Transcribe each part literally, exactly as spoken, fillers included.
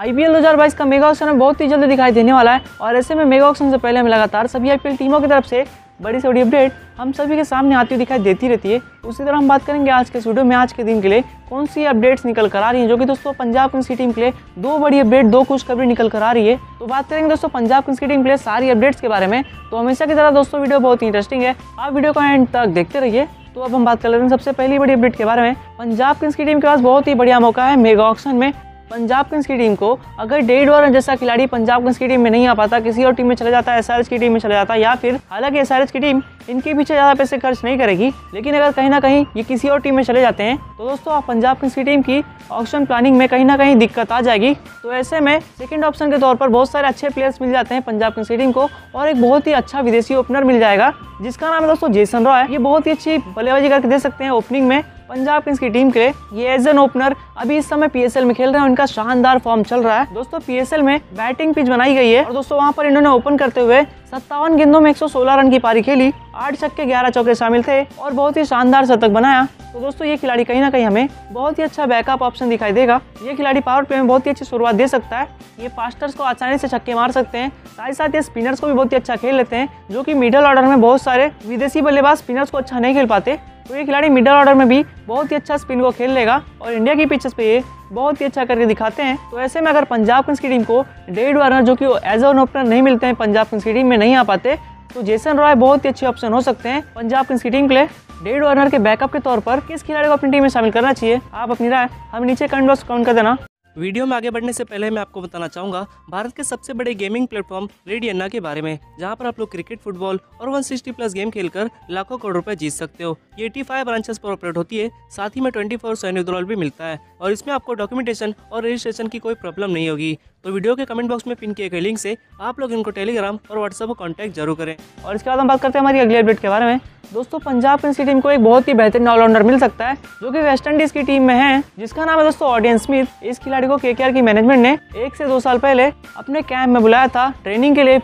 IPL दो हज़ार बाईस का मेगा ऑक्शन बहुत ही जल्दी दिखाई देने वाला है और ऐसे में मेगा ऑक्शन से पहले हमें लगातार सभी आईपीएल टीमों की तरफ से बड़ी से बड़ी अपडेट हम सभी के सामने आती हुई दिखाई देती रहती है। उसी तरह हम बात करेंगे आज के वीडियो में आज के दिन के लिए कौन सी अपडेट्स निकल कर आ रही हैं, जो कि दोस्तों पंजाब किंग्स की टीम के लिए दो बड़ी अपडेट दो खुशखबरी निकल कर आ रही है। तो बात करेंगे दोस्तों पंजाब किंग्स की टीम के लिए सारी अपडेट्स के बारे में। तो हमेशा की तरह दोस्तों वीडियो बहुत इंटरेस्टिंग है, आप वीडियो को एंड तक देखते रहिए। तो अब हम बात कर लेते हैं सबसे पहली बड़ी अपडेट के बारे में। पंजाब किंग्स की टीम के पास बहुत ही बढ़िया मौका है मेगा ऑक्शन में। पंजाब किंग्स की टीम को अगर डेविड वार्नर जैसा खिलाड़ी पंजाब किंग्स की टीम में नहीं आ पाता, किसी और टीम में चला जाता है, एसआरएच की टीम में चला जाता है, या फिर हालांकि एसआरएच की टीम इनके पीछे ज़्यादा पैसे खर्च नहीं करेगी, लेकिन अगर कहीं ना कहीं ये किसी और टीम में चले जाते हैं तो दोस्तों पंजाब किंग्स की टीम की ऑक्शन प्लानिंग में कहीं ना कहीं दिक्कत आ जाएगी। तो ऐसे में सेकेंड ऑप्शन के तौर पर बहुत सारे अच्छे प्लेयर्स मिल जाते हैं पंजाब किंग्स की टीम को और एक बहुत ही अच्छा विदेशी ओपनर मिल जाएगा जिसका नाम है दोस्तों जेसन रॉय। ये बहुत ही अच्छी बल्लेबाजी करके दे सकते हैं ओपनिंग में पंजाब किंग्स की टीम के। ये एज एन ओपनर अभी इस समय पीएसएल में खेल रहे हैं, उनका शानदार फॉर्म चल रहा है। दोस्तों पीएसएल में बैटिंग पिच बनाई गई है और दोस्तों वहां पर इन्होंने ओपन करते हुए सत्तावन गेंदों में एक सौ सोलह रन की पारी खेली, आठ छक्के ग्यारह चौके शामिल थे और बहुत ही शानदार शतक बनाया। तो दोस्तों ये खिलाड़ी कहीं ना कहीं हमें बहुत ही अच्छा बैकअप ऑप्शन दिखाई देगा। ये खिलाड़ी पावर प्ले में बहुत ही अच्छी शुरुआत दे सकता है, ये फास्टर्स को आसानी से छक्के मार सकते हैं, साथ ही साथ ये स्पिनर्स को भी बहुत ही अच्छा खेल लेते हैं, जो कि मिडिल ऑर्डर में बहुत सारे विदेशी बल्लेबाज स्पिनर्स को अच्छा नहीं खेल पाते। तो ये खिलाड़ी मिडिल ऑर्डर में भी बहुत ही अच्छा स्पिन को खेल लेगा और इंडिया की पिचेस पे ये बहुत ही अच्छा करके दिखाते हैं। तो ऐसे में अगर पंजाब किंग्स की टीम को डेविड वार्नर जो कि एज एन ओपनर नहीं मिलते हैं, पंजाब किंग्स की टीम में नहीं आ पाते, तो जेसन रॉय बहुत ही अच्छे ऑप्शन हो सकते हैं पंजाब किंग्स की टीम के लिए। डेविड वार्नर के बैकअप के तौर पर किस खिलाड़ी को अपनी टीम में शामिल करना चाहिए, आप अपनी राय हमें नीचे कमेंट बॉक्स कमेंट कर देना। वीडियो में आगे बढ़ने से पहले मैं आपको बताना चाहूँगा भारत के सबसे बड़े गेमिंग प्लेटफॉर्म रेडियना के बारे में, जहाँ पर आप लोग क्रिकेट, फुटबॉल और एक सौ साठ प्लस गेम खेलकर लाखों करोड़ रुपए जीत सकते हो। ये पचासी ब्रांचेस पर ऑपरेट होती है, साथ ही में चौबीस घंटे विड्रॉल भी मिलता है और इसमें आपको डॉक्यूमेंटेशन और रजिस्ट्रेशन की कोई प्रॉब्लम नहीं होगी। तो वीडियो के कमेंट बॉक्स में पिन किए गए लिंक से आप लोग इनको टेलीग्राम और व्हाट्सएप को कॉन्टैक्ट जरूर करें। और इसके बाद हम बात करते हैं हमारी अगली अपडेट के बारे में। दोस्तों पंजाब किंग्स की टीम को एक बहुत ही बेहतरीन ऑलराउंडर मिल सकता है जो कि वेस्ट इंडीज की टीम में है, जिसका नाम है दोस्तों ओडियन स्मिथ। इस खिलाड़ी को केकेआर की मैनेजमेंट ने एक से दो साल पहले अपने कैंप में बुलाया था ट्रेनिंग के लिए।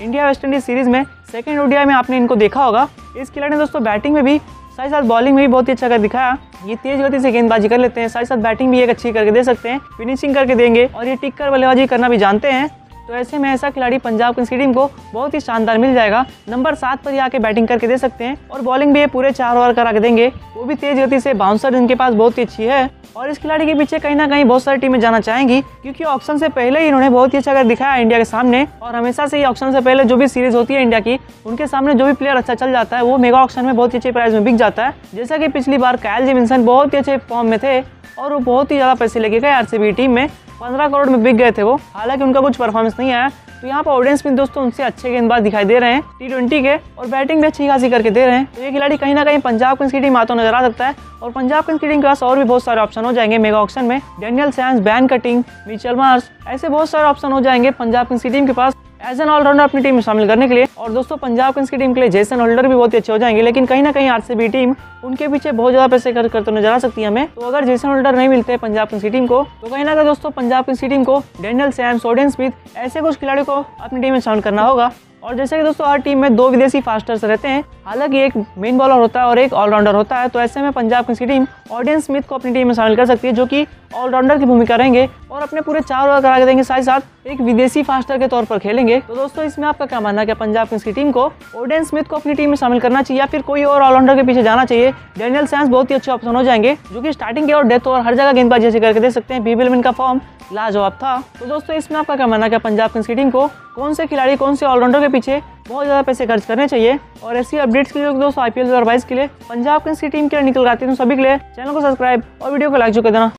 इंडिया वेस्ट इंडीज सीरीज में सेकेंड ओडीआई में आपने इनको देखा होगा। इस खिलाड़ी ने दोस्तों बैटिंग में भी साथ ही साथ बॉलिंग में भी बहुत ही अच्छा कर दिखाया। ये तेज गति से गेंदबाजी कर लेते हैं, साथ ही साथ बैटिंग भी एक अच्छी करके दे सकते हैं, फिनिशिंग करके देंगे और ये टिक कर बल्लेबाजी करना भी जानते हैं। तो ऐसे में ऐसा खिलाड़ी पंजाब किंग्स की टीम को बहुत ही शानदार मिल जाएगा। नंबर सात पर ये आके बैटिंग करके दे सकते हैं और बॉलिंग भी ये पूरे चार ओवर करा के देंगे, वो भी तेज गति से। बाउंसर इनके पास बहुत ही अच्छी है और इस खिलाड़ी के पीछे कहीं ना कहीं बहुत सारी टीमें जाना चाहेंगी, क्योंकि ऑक्शन से पहले ही इन्होंने बहुत ही अच्छा कर दिखाया इंडिया के सामने। और हमेशा से ही ऑक्शन से पहले जो भी सीरीज होती है इंडिया की, उनके सामने जो भी प्लेयर अच्छा चल जाता है वो मेगा ऑक्शन में बहुत ही अच्छे प्राइस में बिक जाता है। जैसा कि पिछली बार कायल जेमिसन बहुत ही अच्छे फॉर्म में थे और वो बहुत ही ज़्यादा पैसे लेके गए आरसीबी टीम में, पंद्रह करोड़ में बिक गए थे वो, हालांकि उनका कुछ परफॉर्मेंस नहीं आया। तो यहाँ पर ऑडियंस में दोस्तों उनसे अच्छे गेंदबाज दिखाई दे रहे हैं टी ट्वेंटी के और बैटिंग भी अच्छी खासी करके दे रहे हैं। तो ये खिलाड़ी कहीं ना कहीं पंजाब किंग्स की टीम आता नजर आ सकता है और पंजाब किंग्स की टीम के पास और भी बहुत सारे ऑप्शन हो जाएंगे मेगा ऑक्शन में। Daniel Sams, Ben Cutting, Mitchell Marsh, ऐसे बहुत सारे ऑप्शन हो जाएंगे पंजाब किंग्स की टीम के पास एज एन ऑलराउंडर अपनी टीम में शामिल करने के लिए। और दोस्तों पंजाब किंग्स की टीम के लिए जेसन होल्डर भी बहुत ही अच्छे हो जाएंगे, लेकिन कहीं ना कहीं आरसीबी टीम उनके पीछे बहुत ज्यादा पैसे खर्च करते नजर आ सकती है हमें। तो अगर जेसन होल्डर नहीं मिलते पंजाब किंग्स की टीम को, तो कहीं ना कहीं दोस्तों पंजाब किंग्स की टीम को डैनियल सैम्स, ओडेन स्मिथ, ऐसे कुछ खिलाड़ियों को अपनी टीम में शामिल करना होगा। और जैसे कि दोस्तों हर टीम में दो विदेशी फास्टर्स रहते हैं, हालांकि एक मेन बॉलर होता है और एक ऑलराउंडर होता है। तो ऐसे में पंजाब किंग्स की टीम ओडियन स्मिथ को अपनी टीम में शामिल कर सकती है, जो कि ऑलराउंडर की भूमिका रहेंगे और अपने पूरे चार ओवर करा के देंगे, साथ ही साथ एक विदेशी फास्टर के तौर पर खेलेंगे। तो दोस्तों इसमें आपका क्या मानना है कि पंजाब किंग्स की टीम को ओडियन स्मिथ को अपनी टीम में शामिल करना चाहिए या फिर कोई और ऑलराउंडर के पीछे जाना चाहिए? डैनियल सैम्स बहुत ही अच्छे ऑप्शन हो जाएंगे, जो कि स्टार्टिंग के और डेथ और हर जगह गेंदबाजी अच्छी करके दे सकते हैं। बीबीएल में इनका फॉर्म लाजवाब था। तो दोस्तों इसमें आपका क्या मानना है कि पंजाब किंग्स की टीम को कौन से खिलाड़ी, कौन से ऑलराउंडर के पीछे बहुत ज़्यादा पैसे खर्च करने चाहिए? और ऐसी अपडेट्स के लिए दोस्तों आईपीएल दो हज़ार बाईस के लिए पंजाब किंग्स की टीम के लिए निकल आती है, तो सभी के लिए चैनल को सब्सक्राइब और वीडियो को लाइक जो कर देना।